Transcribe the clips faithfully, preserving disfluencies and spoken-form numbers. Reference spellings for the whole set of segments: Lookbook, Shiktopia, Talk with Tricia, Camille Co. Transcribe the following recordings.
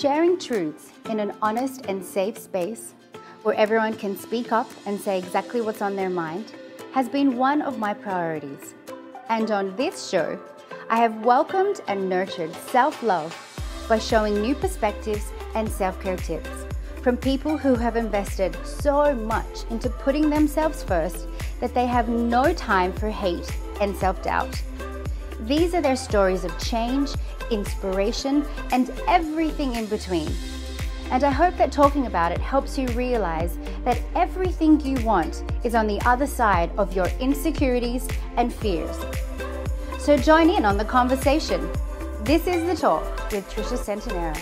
Sharing truths in an honest and safe space where everyone can speak up and say exactly what's on their mind has been one of my priorities. And on this show, I have welcomed and nurtured self-love by showing new perspectives and self-care tips from people who have invested so much into putting themselves first that they have no time for hate and self-doubt. These are their stories of change, inspiration, and everything in between. And I hope that talking about it helps you realize that everything you want is on the other side of your insecurities and fears. So join in on the conversation. This is The Talk with Tricia Centinero.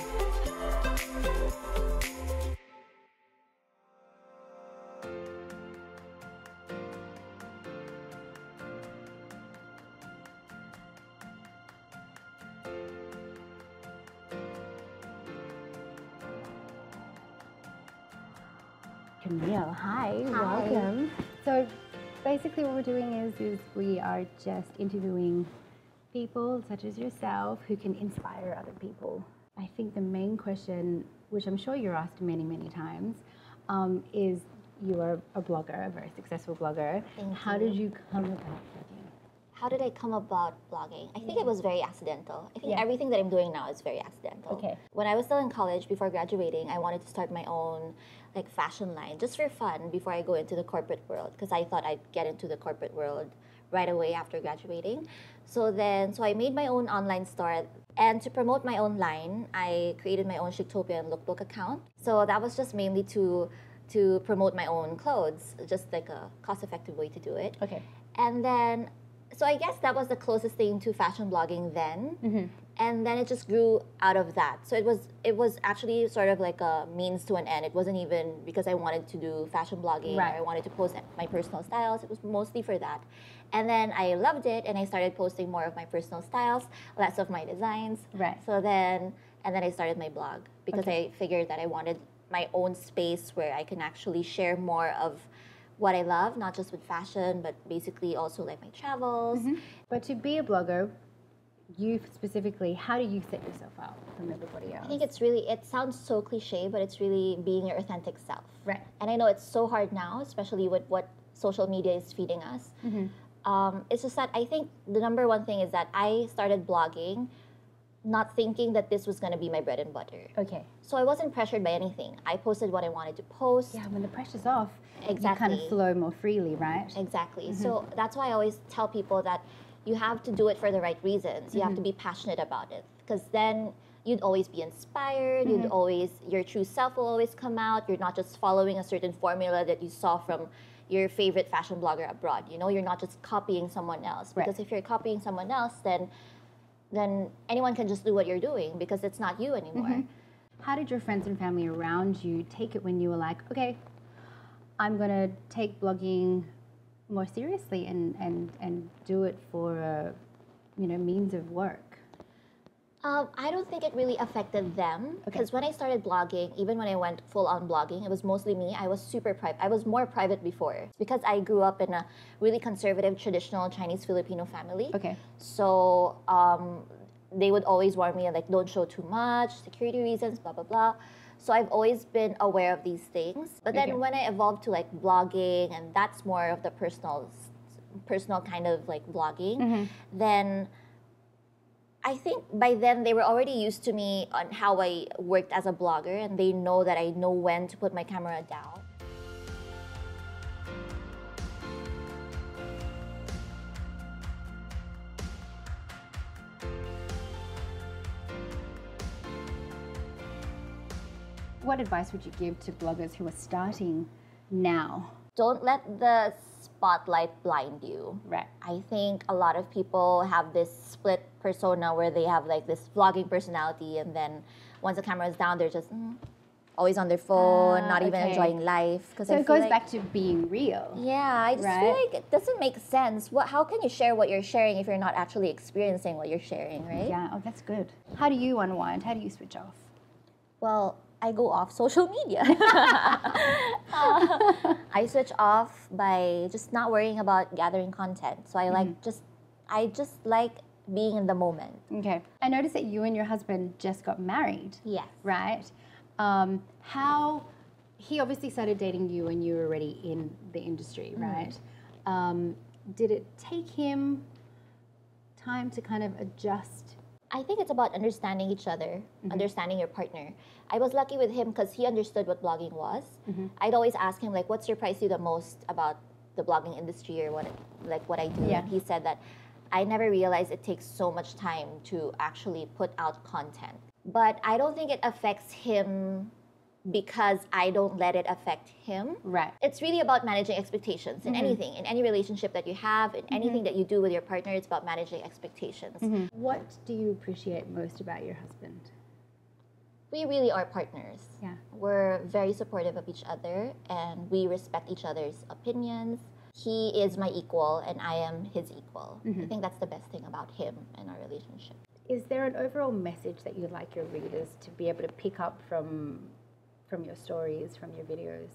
Camille, hi, hi, welcome. So basically what we're doing is, is we are just interviewing people such as yourself who can inspire other people. I think the main question, which I'm sure you're asked many, many times, um, is you are a blogger, a very successful blogger. Thank How you. did you come about blogging? How did I come about blogging? I think yeah. it was very accidental. I think yeah. everything that I'm doing now is very accidental. Okay. When I was still in college, before graduating, I wanted to start my own like fashion line just for fun before I go into the corporate world, because I thought I'd get into the corporate world right away after graduating. So then, so I made my own online store, and to promote my own line, I created my own Shiktopia and lookbook account. So that was just mainly to to promote my own clothes, just like a cost-effective way to do it. Okay. And then, so I guess that was the closest thing to fashion blogging then. Mm-hmm. And then it just grew out of that. So it was it was actually sort of like a means to an end. It wasn't even because I wanted to do fashion blogging right. or I wanted to post my personal styles. It was mostly for that. And then I loved it, and I started posting more of my personal styles, less of my designs. Right. So then, and then I started my blog because okay. I figured that I wanted my own space where I can actually share more of what I love, not just with fashion, but basically also like my travels. Mm-hmm. But to be a blogger, you specifically, how do you set yourself out from everybody else? I think it's really, it sounds so cliche, but it's really being your authentic self. Right. And I know it's so hard now, especially with what social media is feeding us. Mm-hmm. Um, it's just that I think the number one thing is that I started blogging not thinking that this was going to be my bread and butter. Okay. So I wasn't pressured by anything. I posted what I wanted to post. Yeah, when the pressure's off, exactly. you kind of flow more freely, right? Exactly. Mm-hmm. So that's why I always tell people that you have to do it for the right reasons. You mm-hmm. have to be passionate about it, because then you'd always be inspired. Mm-hmm. You'd always, your true self will always come out. You're not just following a certain formula that you saw from your favorite fashion blogger abroad. You know, you're not just copying someone else, because right. if you're copying someone else, then then anyone can just do what you're doing because it's not you anymore. Mm-hmm. How did your friends and family around you take it when you were like, okay, I'm gonna take blogging more seriously and, and, and do it for a, you know, means of work? Um, I don't think it really affected them, because okay. when I started blogging, even when I went full-on blogging, it was mostly me. I was super private. I was more private before because I grew up in a really conservative, traditional Chinese-Filipino family. Okay. So um, they would always warn me, like, don't show too much, security reasons, blah, blah, blah. So I've always been aware of these things. But then okay. when I evolved to, like, blogging, and that's more of the personal, personal kind of, like, blogging, mm-hmm. then I think by then they were already used to me on how I worked as a blogger, and they know that I know when to put my camera down. What advice would you give to bloggers who are starting now? Don't let the spotlight blind you. Right. I think a lot of people have this split persona where they have like this vlogging personality, and then once the camera is down, they're just mm, always on their phone, uh, not okay. even enjoying life. So I it goes like, back to being real. Yeah, I just right? feel like it doesn't make sense. What? How can you share what you're sharing if you're not actually experiencing what you're sharing, right? Yeah, oh, that's good. How do you unwind? How do you switch off? Well, I go off social media. uh, I switch off by just not worrying about gathering content. So I like mm-hmm. just, I just like being in the moment. Okay. I noticed that you and your husband just got married. Yes. Right? Um, how, he obviously started dating you and you were already in the industry, right? Mm. Um, did it take him time to kind of adjust? I think it's about understanding each other, mm-hmm. understanding your partner. I was lucky with him because he understood what blogging was. Mm-hmm. I'd always ask him, like, what surprised you the most about the blogging industry or what, like, what I do? Yeah. And he said that I never realized it takes so much time to actually put out content. But I don't think it affects him because I don't let it affect him. Right. It's really about managing expectations in mm-hmm. anything, in any relationship that you have, in mm-hmm. anything that you do with your partner, it's about managing expectations. Mm-hmm. What do you appreciate most about your husband? We really are partners. Yeah. We're very supportive of each other and we respect each other's opinions. He is my equal and I am his equal. Mm-hmm. I think that's the best thing about him and our relationship. Is there an overall message that you'd like your readers to be able to pick up from from your stories, from your videos?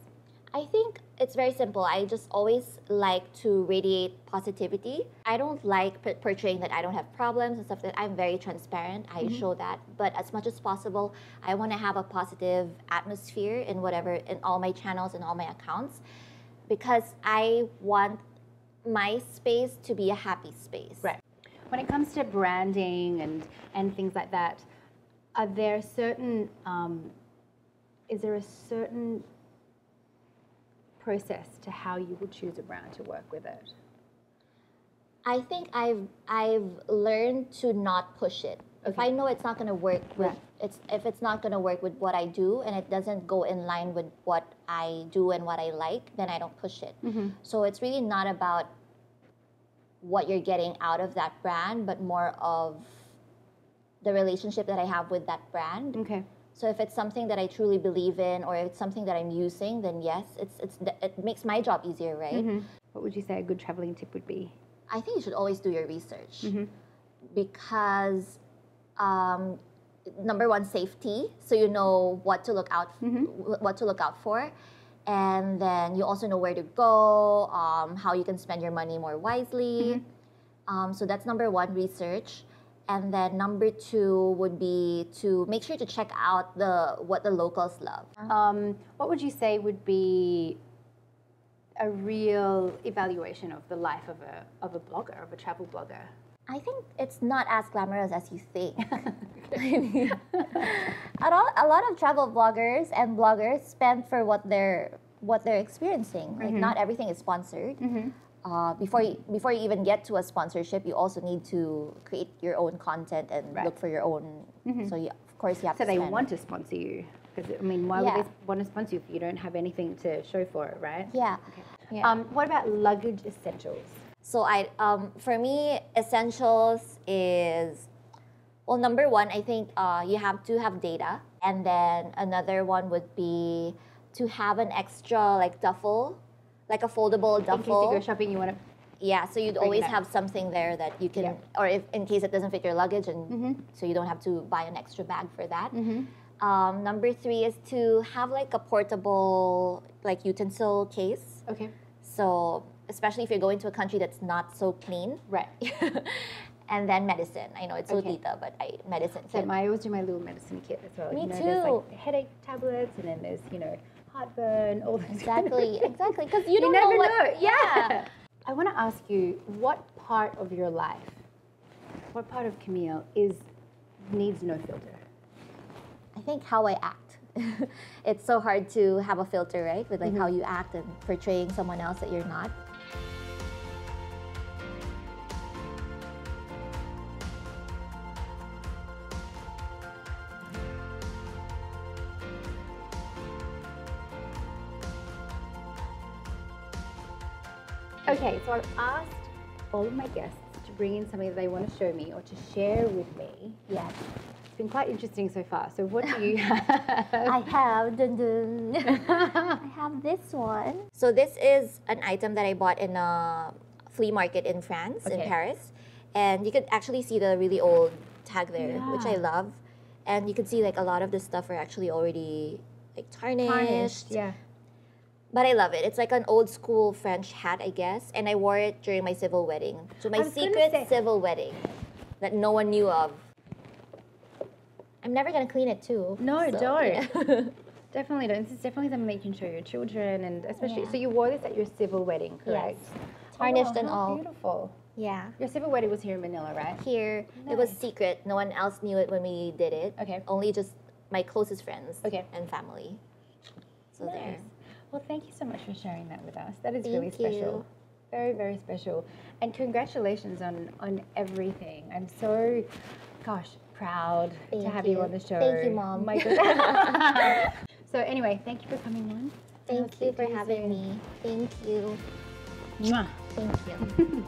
I think it's very simple. I just always like to radiate positivity. I don't like portraying that I don't have problems and stuff. That I'm very transparent. I mm-hmm. show that. But as much as possible, I want to have a positive atmosphere in whatever, in all my channels and all my accounts, because I want my space to be a happy space. Right. When it comes to branding and, and things like that, are there certain, um, is there a certain process to how you would choose a brand to work with it? I think I've, I've learned to not push it. Okay. If I know it's not going to work with, right. it's, if it's not going to work with what I do and it doesn't go in line with what I do and what I like, then I don't push it. Mm-hmm. So it's really not about what you're getting out of that brand, but more of the relationship that I have with that brand. Okay. So if it's something that I truly believe in, or if it's something that I'm using, then yes, it's it's it makes my job easier, right? Mm-hmm. What would you say a good traveling tip would be? I think you should always do your research, mm-hmm. because um, number one, safety. So you know what to look out, mm-hmm. what to look out for. And then you also know where to go, um, how you can spend your money more wisely. Mm-hmm. Um, so that's number one, research. And then number two would be to make sure to check out the what the locals love. Um, what would you say would be a real evaluation of the life of a, of a blogger, of a travel blogger? I think it's not as glamorous as you think. I mean, a, lot, a lot of travel bloggers and bloggers spend for what they're what they're experiencing. Mm-hmm. Like not everything is sponsored. Mm-hmm. Uh, before you before you even get to a sponsorship, you also need to create your own content and right. look for your own. Mm-hmm. So you, of course you have so to. So they spend. want to sponsor you because I mean, why yeah. would they want to sponsor you if you don't have anything to show for it, right? Yeah. Okay. yeah. Um, what about luggage essentials? So I, um, for me, essentials is, well, number one, I think uh, you have to have data. And then another one would be to have an extra like duffel, like a foldable duffel. In case you go shopping, you want to Yeah, so you'd always have something there that you can, yeah. or if in case it doesn't fit your luggage, and mm-hmm. so you don't have to buy an extra bag for that. Mm-hmm. Um, number three is to have like a portable like utensil case. Okay. So, especially if you're going to a country that's not so clean. Right. And then medicine. I know it's so okay. Lita, but I medicine kit. So I always do my little medicine kit as well. Me you know, too. There's like headache tablets and then there's, you know, heartburn, all those Exactly, exactly. Because you, you don't never know what... Know. Yeah. I want to ask you, what part of your life, what part of Camille is needs no filter? I think how I act. It's so hard to have a filter, right? With like mm-hmm. how you act and portraying someone else that you're not. Okay, so I've asked all of my guests to bring in something that they want to show me or to share with me. Yes. It's been quite interesting so far. So what do you have? I have, dun dun. I have this one. So this is an item that I bought in a flea market in France, okay. in Paris. And you could actually see the really old tag there, yeah. which I love. And you could see like a lot of this stuff are actually already like tarnished. Tarnished, yeah. But I love it. It's like an old school French hat, I guess. And I wore it during my civil wedding. So my secret say, civil wedding. that no one knew of. I'm never gonna clean it too. No, so, don't. Yeah. Definitely don't. This is definitely something that you can show your children, and especially, yeah. So you wore this at your civil wedding, correct? Yes. Tarnished oh, and all. Beautiful. Yeah. Your civil wedding was here in Manila, right? Here. Nice. It was secret. No one else knew it when we did it. Okay. Only just my closest friends okay. and family. So nice. There. Well, thank you so much for sharing that with us. That is thank really special. You. Very, very special. And congratulations on, on everything. I'm so, gosh, proud thank to have you. you on the show. Thank you, Mom. My goodness. So anyway, thank you for coming on. Thank you for having me. Thank you. Mwah. Thank you.